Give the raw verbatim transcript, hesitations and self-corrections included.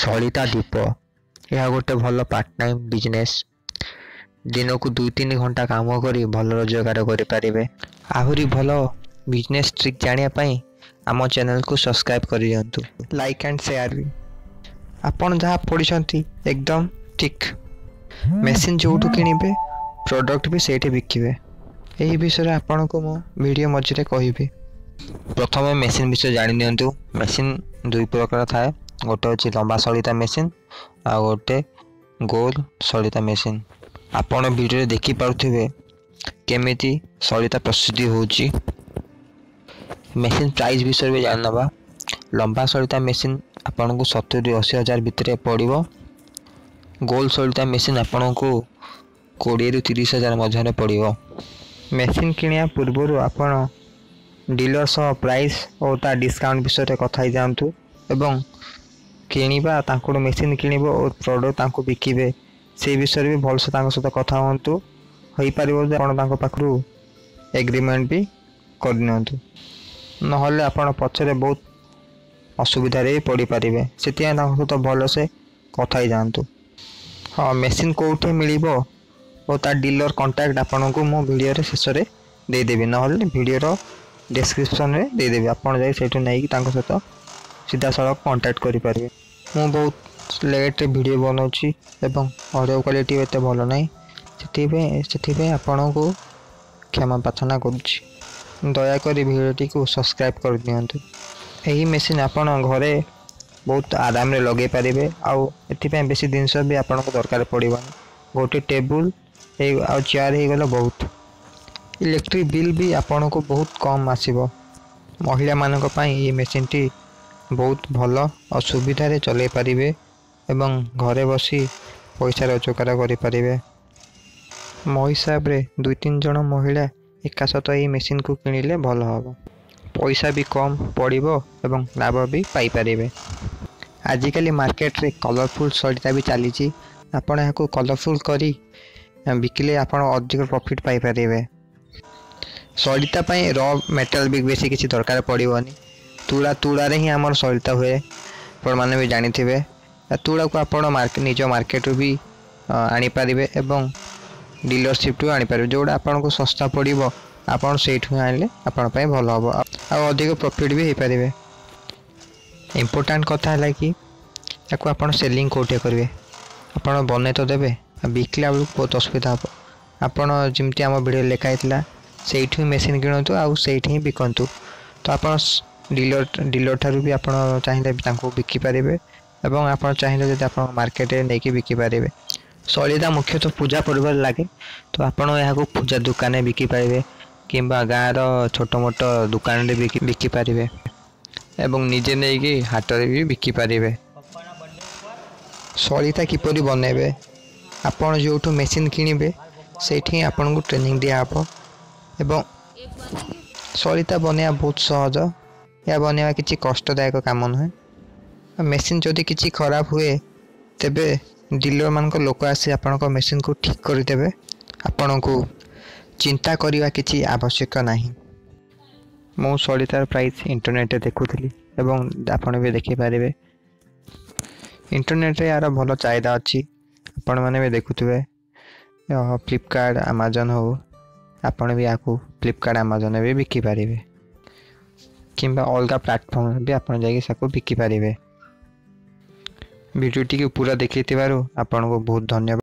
सलिता द्वीप यह गोटे भल पार्ट टाइम बिजनेस दिन को दुई तीन घंटा काम कर भल रोजगार करें। आहरी भल बिजनेस ट्रिक जानापी आम चैनल को सब्सक्राइब कर दियंतु, लाइक एंड शेयर भी। आपन जहाँ पढ़ी एकदम ठीक, मेसीन जोटू किणवे प्रोडक्ट भी सही बिके। यही विषय आपन को मो वीडियो मझे कहि। प्रथम मेसीन विषय जानी दियंतु। मेसीन दुई प्रकार थाए, गोटे हूँ लंबा सलिता मेसीन आ गोटे गोल सलिता मेसीन। आपड़ वीडियो देखी पारे केमिटी सलिता प्रस्तुति होची। मेसीन प्राइस विषय भी जान ना। लंबा सलिता मेसीन आपन को सत्तरी अशी हजार भितर पड़ो। गोल सलिता मेसीन आपन को कोड़े रु तीस हजार मध्य पड़ो। मेसीन किणिया पूर्व आपन डीलर सह प्राइस और ता डिस्काउंट विषय कथाई जातु एवं किणवा तांको मेसीन किणव और प्रोडक्ट तांको बिकिबे से विषय भी भलसे तांको सहित कथा हूँ। हो पारे आपन पाखु एग्रीमेंट भी करनियंतु, नहले आपन पछरे बहुत असुविधा रे पड़ी परिबे। सेतिया तांको सहित भलसे कथाई जातु। हाँ, मेसीन कोठे मिलिबो और ता डीलर कांटेक्ट आपन को मो वीडियो शेष रे दे देबे, नहले वीडियो डिस्क्रिप्शन रे दे देबे। आपन जाई सेठो नै कि तांको सहित सीधा सड़क कांटेक्ट करि परिबे। मु बहुत लेट रे वीडियो बनाउची एवं ऑडियो क्वालिटी एते भलो नै, सेतिबे सेतिबे आपन को क्षमा प्रार्थना करूची। दयाकोरी भिडियोटी को सब्सक्राइब कर दियंतु। यही मेसीन आपन घरे बहुत आराम रे लगे पारे, आउ एथि बेसी जिनस भी आपन को दरकार पड़वानी। गोटे टेबुल आ चेयर हो गला बहुत। इलेक्ट्रिक बिल भी आपन को बहुत कम आसीबो। महिला मानन को पई ये मेसीन टी बहुत भलो और सुविधा रे चले पारे एवं घरे बसी पैसा रोजगार करि पारे। मो हिसाब रे दुई तीन जन महिला एका सहित यही मेसीन को किणिले भल हम, पैसा भी कम पड़ो एवं लाभ भी पाइपर। आजिकल मार्केट रे कलरफुल सलिता भी चली। आपड़ यहाँ कलरफुल करी बिकिले आपड़ अधिक प्रॉफिट पाइपर। सलिता पाई रॉ मेटेरियल भी बेसी किसी दरकार पड़ोनी। तुड़ा तुड़ा रे ही आमर सलिता हुए। आप भी जानी थे तुड़ा को आप निज मार्केट भी आनीपारे एवं डीलरशिप टू आनीपर जोड़ा आपन को सस्ता पड़ो। आपन सेठू आने आपण भल हम आउ अधिक प्रॉफिट भी हो पारे। इम्पोर्टाट कथा है कि आपन सेलिंग कौटे करेंगे। आपन बने तो देवे बिकला बेलू बहुत असुविधा हम। आपन जमी आम भिडियो लिखाही से मेसीन किणतु आउ से बिकतु, तो आपन डीलर डीलर ठारू भी आप चाहिए बिकिपारे और आपड़ चाहिए जब आप मार्केट नहीं बिकिपारे। सलिता मुख्यतः पूजा पर्व लगे, तो आपन यहाँ पूजा दुकान में बिकिपारे कि गाँव रोटमोट दुकान बिकिपारे एवं निजे नहीं कि हाट भी बिकिपारे। सलिता किपर बनइबे आपन जो मेसीन किणवे से आपन को ट्रेनिंग दिहब। एवं सलिता बनवा बहुत सहज, या बनवा किसी कष्टदायक काम नुहे। मेसीन जदि किसी खराब हुए तेबे डीलर मान लोक आसी आपण मेसीन को ठीक करदे। आपण को चिंता करवा किसी आवश्यक ना। मु सलितार प्राइस इंटरनेट देखुली एवं आपण भी देखिपारे। इंटरनेट यार भल चाहिदा अच्छी। आपण मैंने भी देखुवे फ्लिपकार्ट आमाजन हो, आपण भी यहाँ फ्लिपकार्ट आमाजन भी बिकिपारे कि अलग प्लाटफर्म भी आप बिकिपारे। वीडियो टी पूरा देखी थी आपन को बहुत धन्यवाद।